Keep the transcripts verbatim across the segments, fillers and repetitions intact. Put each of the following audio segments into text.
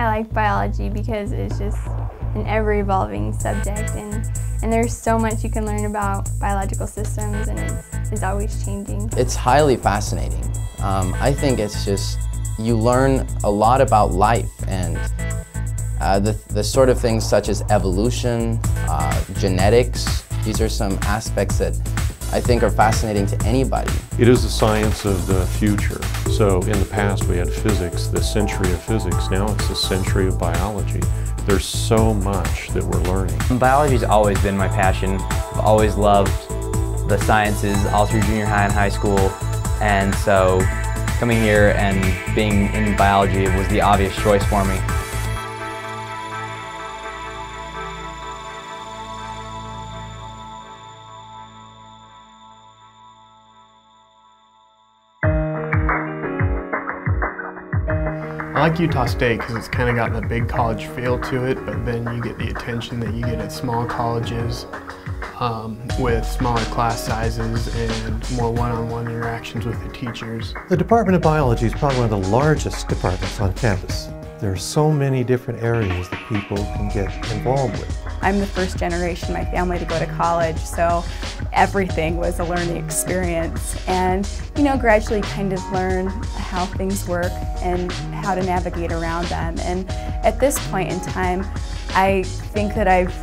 I like biology because it's just an ever-evolving subject, and, and there's so much you can learn about biological systems, and it's, it's always changing. It's highly fascinating. Um, I think it's just, you learn a lot about life and uh, the, the sort of things such as evolution, uh, genetics. These are some aspects that I think are fascinating to anybody. It is the science of the future. So in the past we had physics, the century of physics. Now it's the century of biology. There's so much that we're learning. Biology's always been my passion. I've always loved the sciences all through junior high and high school. And so coming here and being in biology was the obvious choice for me. I like Utah State because it's kind of gotten a big college feel to it, but then you get the attention that you get at small colleges um, with smaller class sizes and more one-on-one interactions with the teachers. The Department of Biology is probably one of the largest departments on campus. There are so many different areas that people can get involved with. I'm the first generation in my family to go to college, so everything was a learning experience, and you know, gradually kind of learn how things work and how to navigate around them. And at this point in time, I think that I've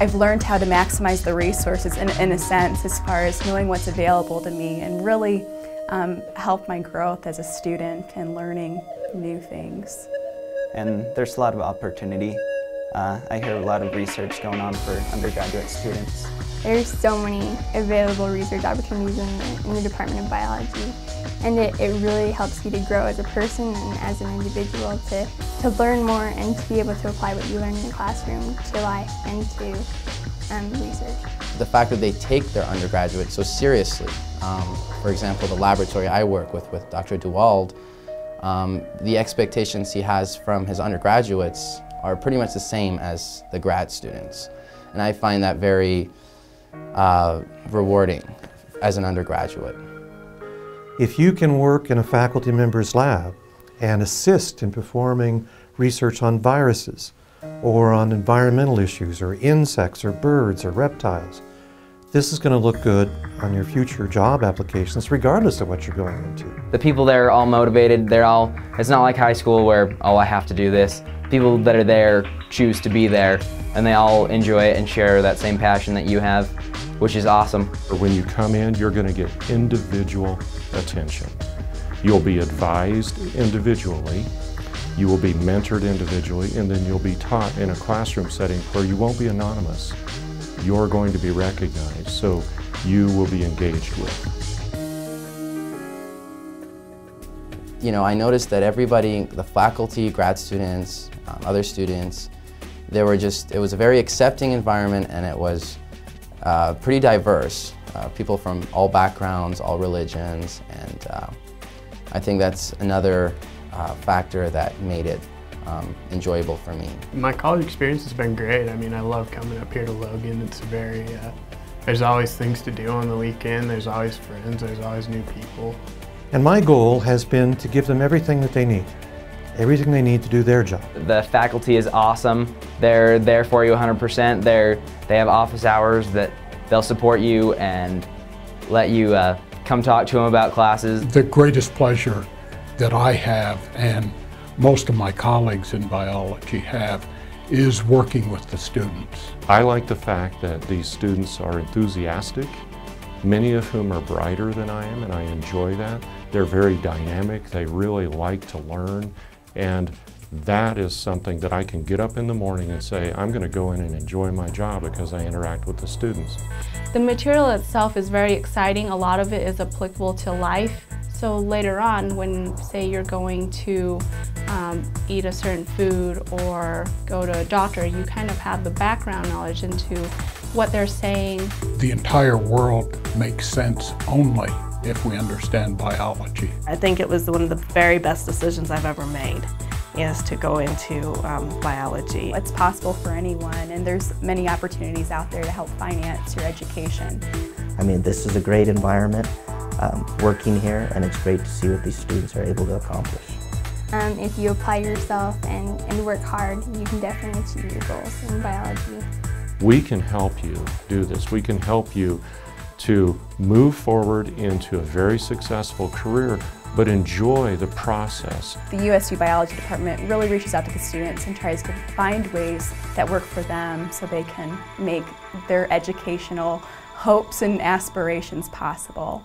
I've learned how to maximize the resources in, in a sense, as far as knowing what's available to me, and really um, help my growth as a student and learning new things. And there's a lot of opportunity. Uh, I hear a lot of research going on for undergraduate students. There's so many available research opportunities in the, in the Department of Biology, and it, it really helps you to grow as a person and as an individual to, to learn more and to be able to apply what you learn in the classroom to life and to um, research. The fact that they take their undergraduate so seriously. Um, for example, the laboratory I work with, with Doctor DeWald, um, the expectations he has from his undergraduates are pretty much the same as the grad students. And I find that very uh, rewarding as an undergraduate. If you can work in a faculty member's lab and assist in performing research on viruses or on environmental issues or insects or birds or reptiles, this is going to look good on your future job applications regardless of what you're going into. The people there are all motivated. They're all, it's not like high school where, oh, I have to do this. People that are there choose to be there, and they all enjoy it and share that same passion that you have, which is awesome. When you come in, you're going to get individual attention. You'll be advised individually, you will be mentored individually, and then you'll be taught in a classroom setting where you won't be anonymous. You're going to be recognized, so you will be engaged with. You know, I noticed that everybody, the faculty, grad students, um, other students, they were just, it was a very accepting environment, and it was uh, pretty diverse. Uh, people from all backgrounds, all religions, and uh, I think that's another uh, factor that made it um, enjoyable for me. My college experience has been great. I mean, I love coming up here to Logan. It's very, uh, there's always things to do on the weekend, there's always friends, there's always new people. And my goal has been to give them everything that they need, everything they need to do their job. The faculty is awesome. They're there for you one hundred percent. They're, they have office hours that they'll support you and let you uh, come talk to them about classes. The greatest pleasure that I have, and most of my colleagues in biology have, is working with the students. I like the fact that these students are enthusiastic, many of whom are brighter than I am, and I enjoy that. They're very dynamic, they really like to learn, and that is something that I can get up in the morning and say, I'm going to go in and enjoy my job because I interact with the students. The material itself is very exciting. A lot of it is applicable to life. So later on, when say you're going to um, eat a certain food or go to a doctor, you kind of have the background knowledge into what they're saying. The entire world makes sense only if we understand biology. I think it was one of the very best decisions I've ever made, is to go into um, biology. It's possible for anyone, and there's many opportunities out there to help finance your education. I mean, this is a great environment um, working here, and it's great to see what these students are able to accomplish. Um, if you apply yourself and, and work hard, you can definitely achieve your goals in biology. We can help you do this. We can help you to move forward into a very successful career, but enjoy the process. The U S U Biology Department really reaches out to the students and tries to find ways that work for them so they can make their educational hopes and aspirations possible.